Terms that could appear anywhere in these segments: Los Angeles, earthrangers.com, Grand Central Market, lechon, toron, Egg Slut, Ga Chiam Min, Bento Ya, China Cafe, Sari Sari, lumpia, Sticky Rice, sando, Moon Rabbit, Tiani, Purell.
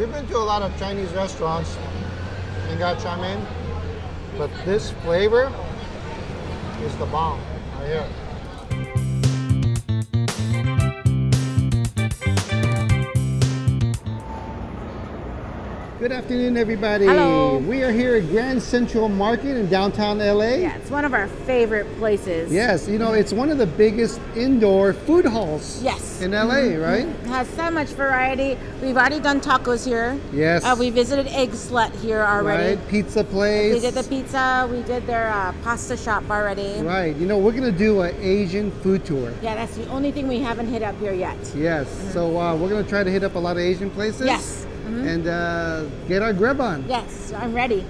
We've been to a lot of Chinese restaurants in Ga Chiam Min, but this flavor is the bomb right here. Good afternoon, everybody. Hello. We are here at Grand Central Market in downtown LA. Yeah, it's one of our favorite places. Yes, you know, it's one of the biggest indoor food halls. Yes. In LA, right? It has so much variety. We've already done tacos here. Yes. We visited Egg Slut here already. Right, pizza place. We did the pizza. We did their pasta shop already. Right. You know, we're gonna do an Asian food tour. Yeah, that's the only thing we haven't hit up here yet. Yes. So we're gonna try to hit up a lot of Asian places. Yes. And get our grub on. Yes, I'm ready.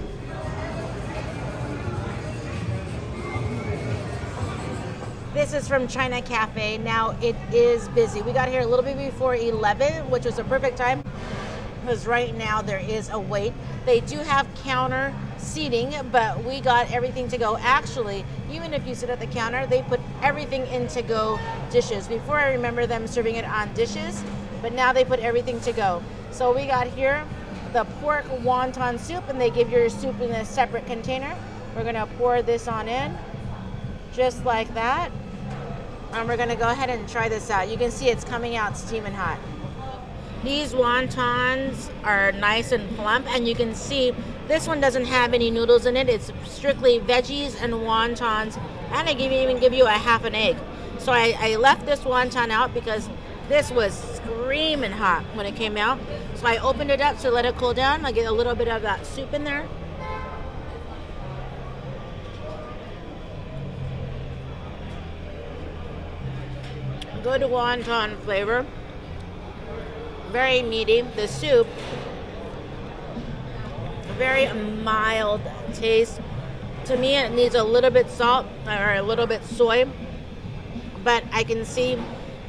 This is from China Cafe. Now it is busy. We got here a little bit before 11, which was a perfect time because right now there is a wait. They do have counter seating, but we got everything to go. Actually, even if you sit at the counter, they put everything in to go dishes. Before, I remember them serving it on dishes, but now they put everything to go. So we got here the pork wonton soup, and they give your soup in a separate container. We're gonna pour this on in, just like that. And we're gonna go ahead and try this out. You can see it's coming out steaming hot. These wontons are nice and plump, and you can see this one doesn't have any noodles in it. It's strictly veggies and wontons, and they even give you a half an egg. So I left this wonton out because this was screaming hot when it came out. So I opened it up to let it cool down. I get a little bit of that soup in there. Good wonton flavor. Very meaty. The soup, very mild taste. To me, it needs a little bit salt or a little bit soy, but I can see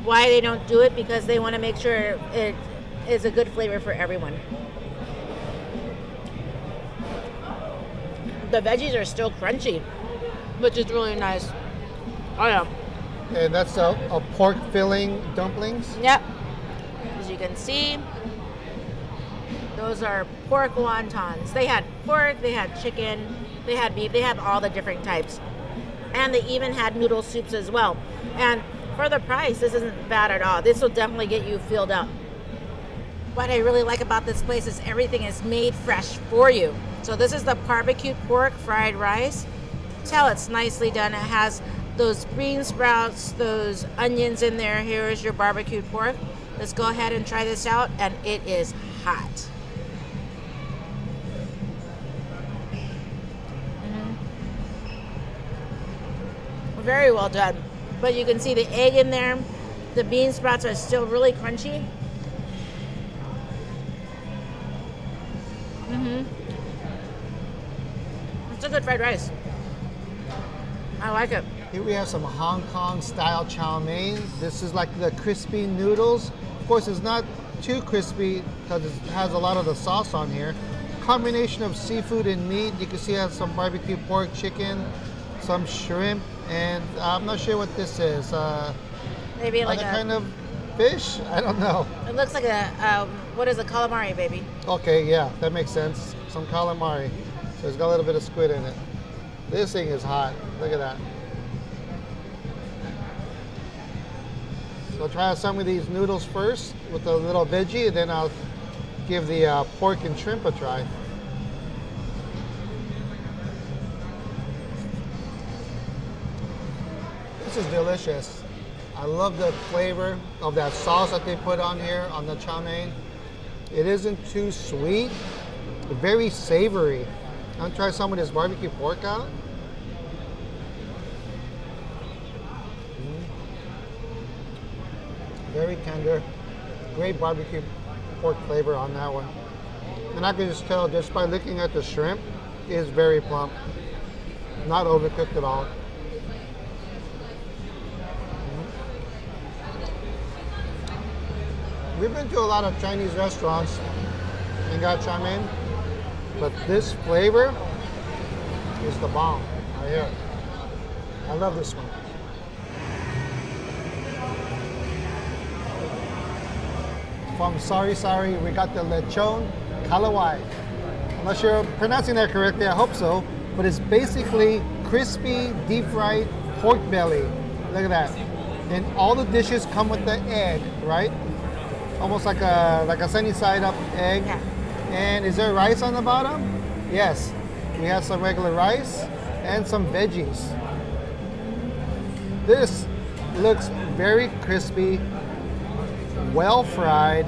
why they don't do it, because they want to make sure it is a good flavor for everyone. The veggies are still crunchy, which is really nice. Oh yeah. And that's a pork filling dumplings? Yep. As you can see, those are pork wontons. They had pork, they had chicken, they had beef, they had all the different types. And they even had noodle soups as well. And for the price, this isn't bad at all. This will definitely get you filled up. What I really like about this place is everything is made fresh for you. So this is the barbecued pork fried rice. Tell it's nicely done. It has those green sprouts, those onions in there. Here is your barbecued pork. Let's go ahead and try this out, and it is hot. Very well done. But you can see the egg in there. The bean sprouts are still really crunchy. It's a good fried rice. I like it. Here we have some Hong Kong style chow mein. This is like the crispy noodles. Of course, it's not too crispy because it has a lot of the sauce on here. Combination of seafood and meat. You can see it has some barbecue pork, chicken, some shrimp, and I'm not sure what this is. Maybe like a kind of fish? I don't know. It looks like a, what is a calamari, baby? Okay, yeah, that makes sense. Some calamari. So it's got a little bit of squid in it. This thing is hot. Look at that. So I'll try out some of these noodles first with a little veggie, and then I'll give the pork and shrimp a try. This is delicious. I love the flavor of that sauce that they put on here on the chow mein. It isn't too sweet, but very savory. I'm gonna try some of this barbecue pork out. Very tender, great barbecue pork flavor on that one. And I can just tell just by looking at the shrimp, it is very plump, not overcooked at all. We've been to a lot of Chinese restaurants in Ga Chiam Min, but this flavor is the bomb right here. I love this one. from Sari Sari. We got the lechon kalawai. I'm not sure I'm pronouncing that correctly, I hope so. But it's basically crispy, deep-fried pork belly. Look at that. And all the dishes come with the egg, right? Almost like a sunny side up egg. Yeah. And is there rice on the bottom? Yes. We have some regular rice and some veggies. This looks very crispy, well fried.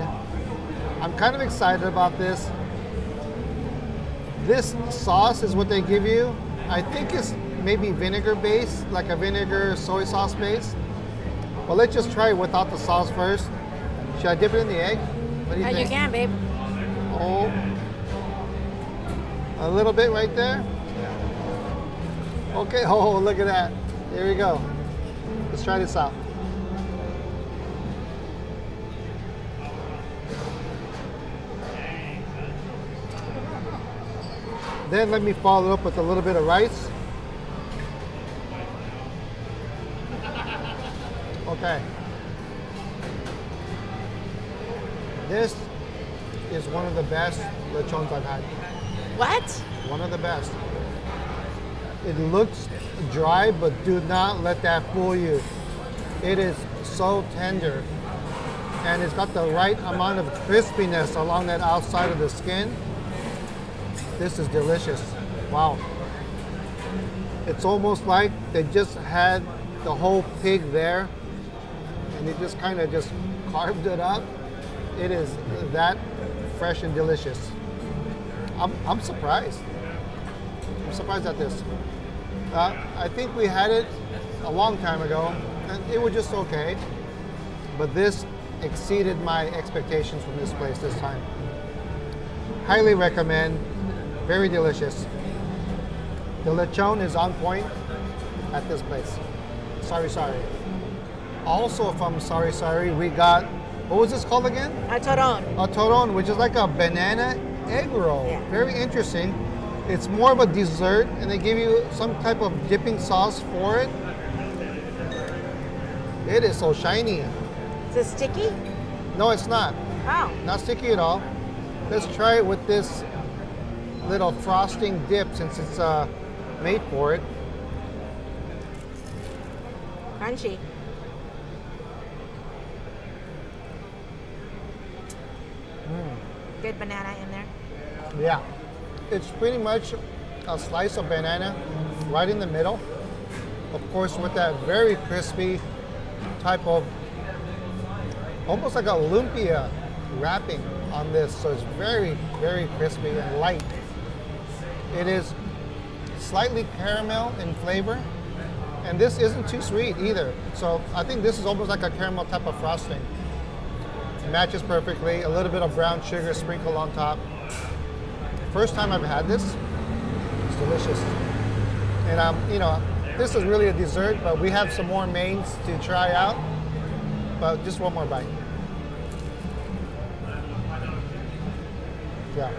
I'm kind of excited about this. This sauce is what they give you. I think it's maybe vinegar based, like a vinegar soy sauce based. Well, let's just try it without the sauce first. Should I dip it in the egg? What do you think? You can, babe. Oh, a little bit right there. Okay, oh, look at that. Here we go. Let's try this out. Then let me follow up with a little bit of rice. Okay. This is one of the best lechons I've had. What? One of the best. It looks dry, but do not let that fool you. It is so tender. And it's got the right amount of crispiness along that outside of the skin. This is delicious. Wow. It's almost like they just had the whole pig there and they just kind of just carved it up. It is that fresh and delicious. I'm surprised. I'm surprised at this. I think we had it a long time ago and it was just okay, but this exceeded my expectations from this place this time. Highly recommend, very delicious. The lechon is on point at this place. Sari Sari. Also from Sari Sari, we got, what was this called again? A toron. A toron, which is like a banana egg roll. Yeah. Very interesting. It's more of a dessert, and they give you some type of dipping sauce for it. It is so shiny. Is it sticky? No, it's not. Wow. Not sticky at all. Let's try it with this little frosting dip since it's made for it. Crunchy. Mm. Good banana in there. Yeah. It's pretty much a slice of banana right in the middle. Of course, with that very crispy type of, almost like a lumpia wrapping on this. So it's very, very crispy and light. It is slightly caramel in flavor. And this isn't too sweet either. So I think this is almost like a caramel type of frosting. It matches perfectly. A little bit of brown sugar sprinkled on top. First time I've had this, it's delicious. And you know, this is really a dessert, but we have some more mains to try out. But just one more bite. Yeah,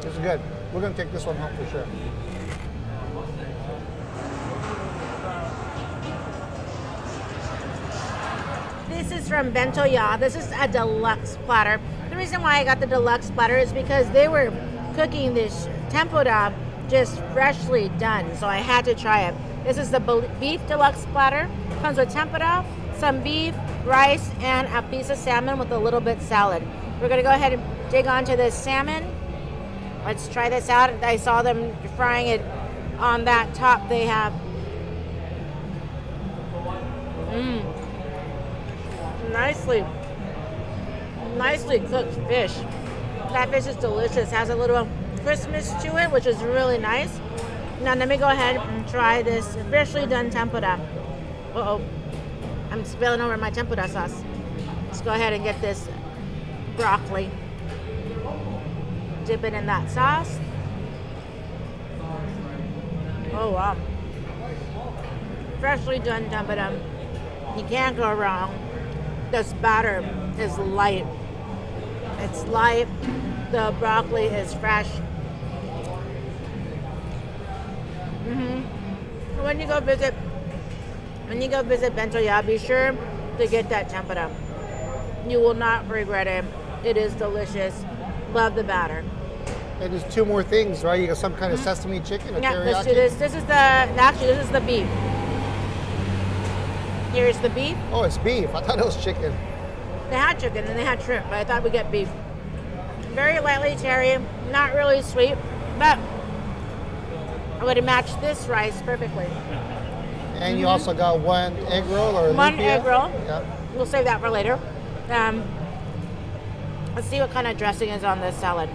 this is good. We're gonna take this one home for sure. This is from Bento Ya. This is a deluxe platter. The reason why I got the deluxe platter is because they were cooking this tempura just freshly done, so I had to try it. This is the beef deluxe platter. Comes with tempura, some beef, rice, and a piece of salmon with a little bit salad. We're gonna go ahead and dig onto this salmon. Let's try this out. I saw them frying it on that top they have. Nicely cooked fish. That fish is delicious. Has a little crispness to it, which is really nice. Now let me go ahead and try this freshly done tempura. Uh-oh, I'm spilling over my tempura sauce. Let's go ahead and get this broccoli. Dip it in that sauce. Oh wow. Freshly done tempura. You can't go wrong. This batter is light. It's light. The broccoli is fresh. When you go visit Bento Ya, be sure to get that tempura. You will not regret it. It is delicious. Love the batter. And there's two more things, right? You got some kind of sesame chicken or teriyaki. Let's do this. This is the beef. Here's the beef. Oh, it's beef. I thought it was chicken. They had chicken and they had shrimp, but I thought we'd get beef. Very lightly terry, not really sweet, but I would have matched this rice perfectly. And you also got one egg roll or one lumpia. Egg roll. Yeah. We'll save that for later. Let's see what kind of dressing is on this salad.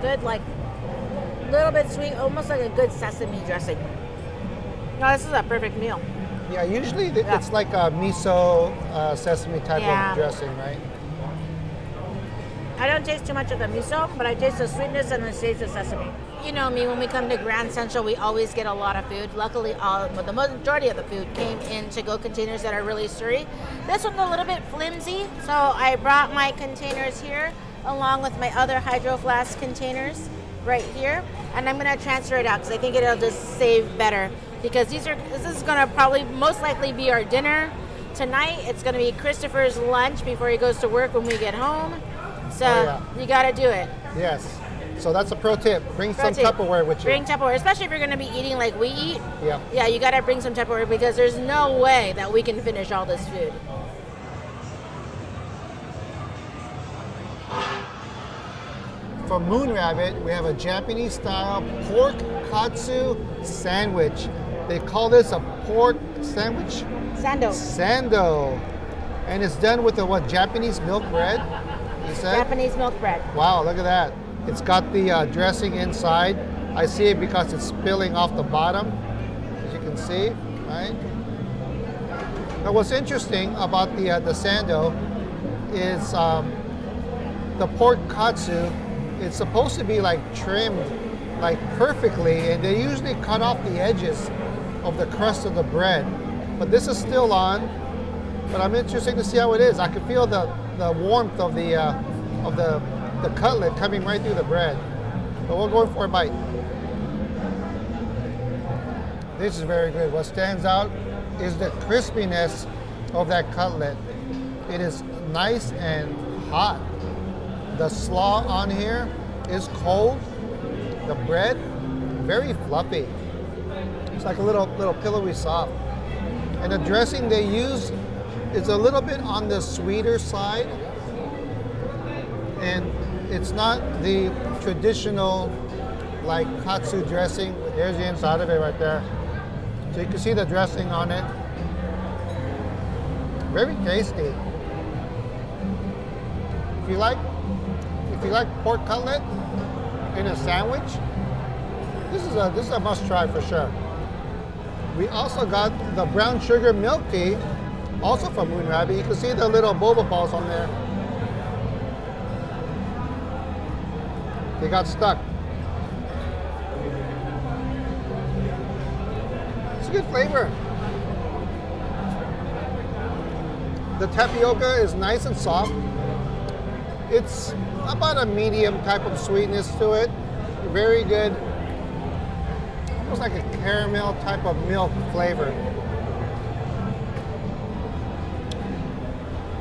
Good, like a little bit sweet, almost like a good sesame dressing. No, this is a perfect meal. Yeah, usually it's like a miso sesame type of dressing, right? I don't taste too much of the miso, but I taste the sweetness and I taste the sesame. You know me, when we come to Grand Central, we always get a lot of food. Luckily, the majority of the food came in to-go containers that are really sturdy. This one's a little bit flimsy, so I brought my containers here, along with my other hydro flask containers right here, and I'm gonna transfer it out because I think it'll just save better, because this is gonna probably most likely be our dinner tonight. It's gonna be Christopher's lunch before he goes to work when we get home, so you gotta do it. Yes, so that's a pro tip. Bring some Tupperware with you. Bring Tupperware, especially if you're gonna be eating like we eat. Yeah. Yeah, you gotta bring some Tupperware because there's no way that we can finish all this food. For Moon Rabbit, we have a Japanese-style pork katsu sandwich. They call this a pork sandwich? Sando. Sando. And it's done with a what, Japanese milk bread? You said? Japanese milk bread. Wow, look at that. It's got the dressing inside. I see it because it's spilling off the bottom, as you can see, right? Now what's interesting about the sando is the pork katsu. It's supposed to be like trimmed like perfectly, and they usually cut off the edges of the crust of the bread. But this is still on, but I'm interested to see how it is. I can feel the warmth of the cutlet coming right through the bread. But we're going for a bite. This is very good. What stands out is the crispiness of that cutlet. It is nice and hot. The slaw on here is cold. The bread, very fluffy. It's like a little pillowy soft. And the dressing they use is a little bit on the sweeter side. And it's not the traditional like katsu dressing. There's the inside of it right there. So you can see the dressing on it. Very tasty. If you like pork cutlet in a sandwich, this is a must try for sure. We also got the brown sugar milk tea, also from Moon Rabbit. You can see the little boba balls on there. They got stuck. It's a good flavor. The tapioca is nice and soft. It's about a medium type of sweetness to it. Very good, almost like a caramel type of milk flavor.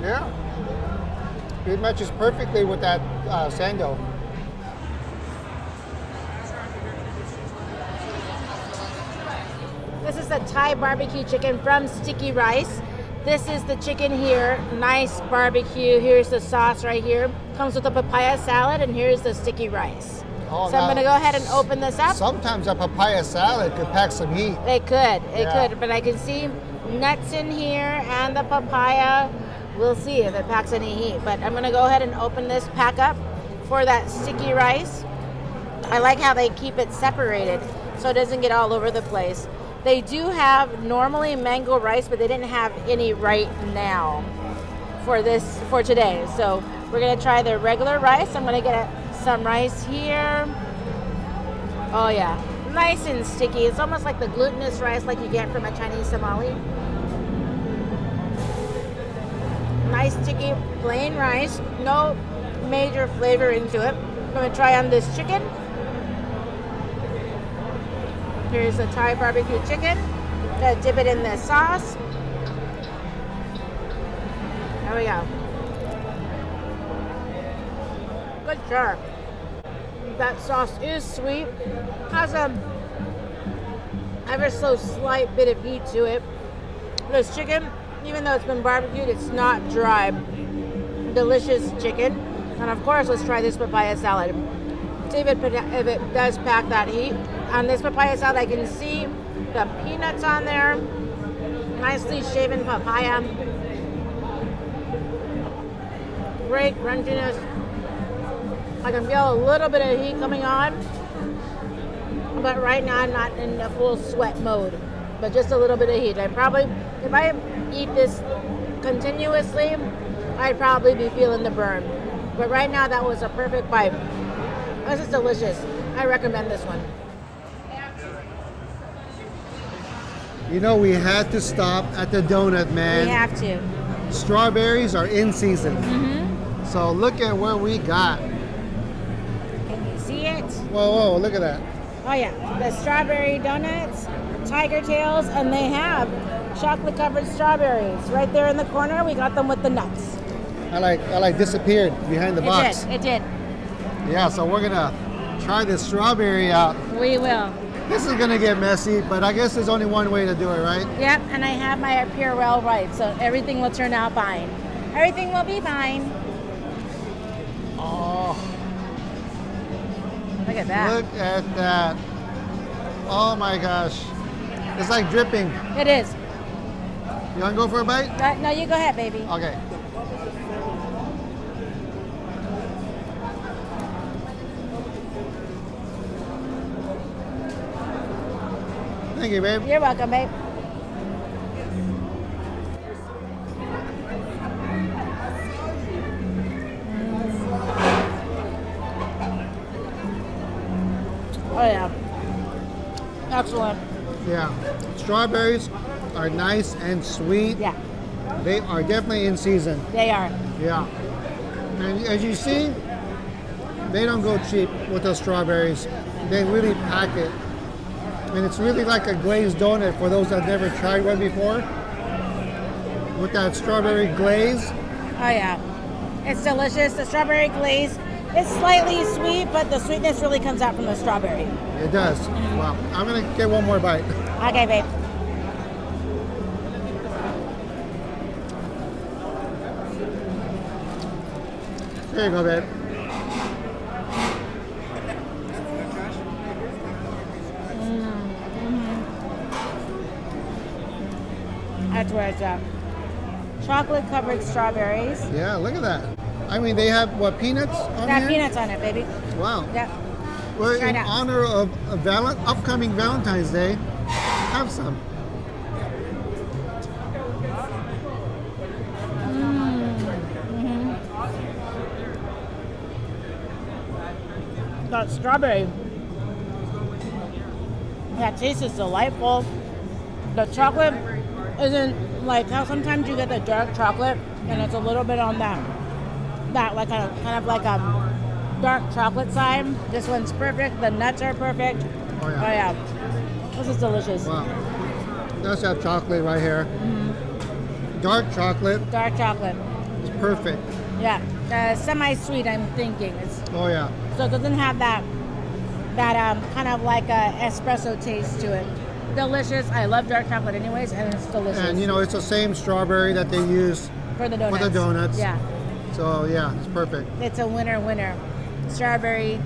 Yeah, it matches perfectly with that sando. This is the Thai barbecue chicken from Sticky Rice. This is the chicken here, nice barbecue. Here's the sauce right here. Comes with a papaya salad, and here's the sticky rice. Oh, so I'm gonna go ahead and open this up. Sometimes a papaya salad could pack some heat. It could, but I can see nuts in here and the papaya. We'll see if it packs any heat, but I'm gonna go ahead and open this pack up for that sticky rice. I like how they keep it separated so it doesn't get all over the place. They do have normally mango rice, but they didn't have any right now for today. So we're gonna try the regular rice. I'm gonna get some rice here. Oh yeah, nice and sticky. It's almost like the glutinous rice like you get from a Chinese tamale. Nice sticky plain rice, no major flavor into it. I'm gonna try on this chicken. Here's the Thai barbecue chicken. I'm gonna dip it in the sauce. There we go. Good char. That sauce is sweet. Has a ever so slight bit of heat to it. This chicken, even though it's been barbecued, it's not dry. Delicious chicken. And of course, let's try this papaya salad. See if it does pack that heat. On this papaya salad, I can see the peanuts on there. Nicely shaven papaya. Great crunchiness. I can feel a little bit of heat coming on, but right now I'm not in the full sweat mode, but just a little bit of heat. I probably, if I eat this continuously, I'd probably be feeling the burn. But right now that was a perfect bite. This is delicious. I recommend this one. You know, we had to stop at the donut, man. We have to. Strawberries are in season. Mm-hmm. So look at what we got. Can you see it? Whoa, whoa, look at that. Oh yeah, the strawberry donuts, tiger tails, and they have chocolate covered strawberries. Right there in the corner, we got them with the nuts. I like disappeared behind the box. It did, it did. Yeah, so we're gonna try this strawberry out. We will. This is gonna get messy, but I guess there's only one way to do it, right? Yep, and I have my Purell right, so everything will turn out fine. Everything will be fine. Oh. Look at that. Look at that. Oh my gosh. It's like dripping. It is. You want to go for a bite? No, you go ahead, baby. Okay. Thank you, babe. You're welcome, babe. Oh yeah, excellent. Yeah, strawberries are nice and sweet. Yeah. They are definitely in season. They are. Yeah. And as you see, they don't go cheap with the strawberries. They really pack it. And it's really like a glazed donut for those that never tried one before. With that strawberry glaze. Oh yeah, it's delicious, the strawberry glaze. It's slightly sweet, but the sweetness really comes out from the strawberry. It does. Wow. I'm going to get one more bite. Okay, babe. There you go, babe. Mm-hmm. That's where it's at. Chocolate-covered strawberries. Yeah, look at that. I mean, they have, what, peanuts on it? Peanuts on it, baby. Wow. Yep. Well, in honor of upcoming Valentine's Day, have some. Mm-hmm. That strawberry, that taste is delightful. The chocolate isn't like how sometimes you get the dark chocolate and it's a little bit on that. That like a kind of like a dark chocolate side. This one's perfect. The nuts are perfect. Oh yeah, oh, yeah. This is delicious. Wow, that's that chocolate right here. Mm-hmm. Dark chocolate. Dark chocolate. It's perfect. Yeah, semi-sweet. I'm thinking. It's, oh yeah. So it doesn't have that kind of like a espresso taste to it. Delicious. I love dark chocolate anyways, and it's delicious. And you know, it's the same strawberry that they use for the donuts. Yeah. So yeah, it's perfect. It's a winner, winner. Strawberry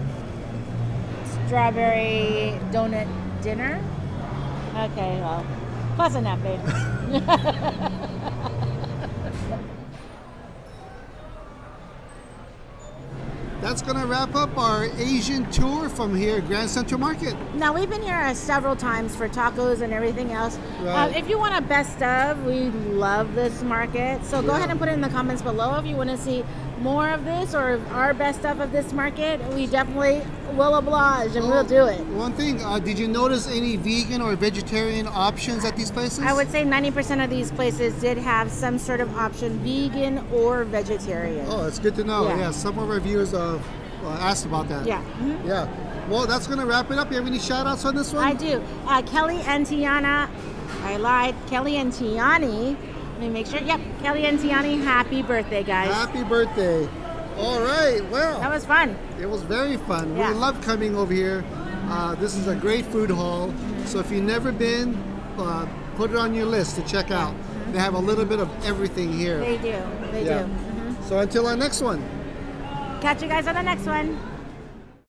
donut dinner. Okay, well, close enough, babe. That's gonna wrap up our Asian tour from here at Grand Central Market. Now we've been here several times for tacos and everything else. Right. If you want a best of, we love this market. So yeah. Go ahead and put it in the comments below if you want to see more of this or our best of this market. We definitely will oblige and we'll do it. One thing, did you notice any vegan or vegetarian options at these places? I would say 90% of these places did have some sort of option, vegan or vegetarian. Oh, it's good to know. Yeah, some of our viewers asked about that. Yeah. Mm-hmm. Yeah. Well, that's going to wrap it up. You have any shout-outs on this one? I do. Kelly and Tiana. I lied. Kelly and Tiani. Let me make sure. Yep. Kelly and Tiani, happy birthday, guys. Happy birthday. All right. Well. That was fun. It was very fun. Yeah. We love coming over here. This is a great food hall. So if you've never been, put it on your list to check out. They have a little bit of everything here. They do. They do. So until our next one. Catch you guys on the next one.